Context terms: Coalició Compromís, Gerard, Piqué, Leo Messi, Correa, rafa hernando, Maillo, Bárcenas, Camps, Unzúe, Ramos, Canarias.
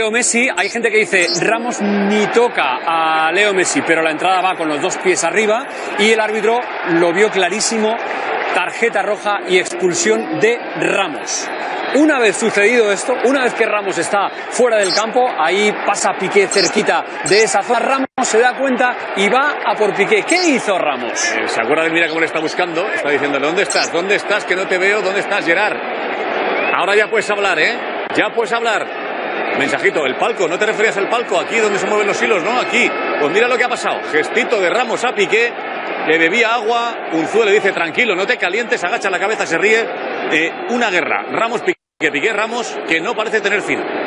Leo Messi. Hay gente que dice Ramos ni toca a Leo Messi, pero la entrada va con los dos pies arriba y el árbitro lo vio clarísimo, tarjeta roja y expulsión de Ramos. Una vez sucedido esto, una vez que Ramos está fuera del campo, ahí pasa Piqué cerquita de esa zona. Ramos se da cuenta y va a por Piqué. ¿Qué hizo Ramos? Se acuerda de mira cómo le está buscando. Está diciéndole, ¿dónde estás? ¿Dónde estás? Que no te veo. ¿Dónde estás, Gerard? Ahora ya puedes hablar, ¿eh? Ya puedes hablar. Mensajito, el palco. No te referías al palco. Aquí donde se mueven los hilos, ¿no? Aquí. Pues mira lo que ha pasado. Gestito de Ramos a Piqué. Le bebía agua. Unzúe le dice, tranquilo, no te calientes. Agacha la cabeza, se ríe. Una guerra. Ramos-Piqué. Piqué Ramos, que no parece tener fin.